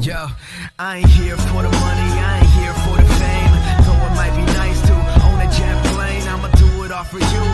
Yo, I ain't here for the money, I ain't here for the fame. Though it might be nice to own a jet plane, I'ma do it all for you.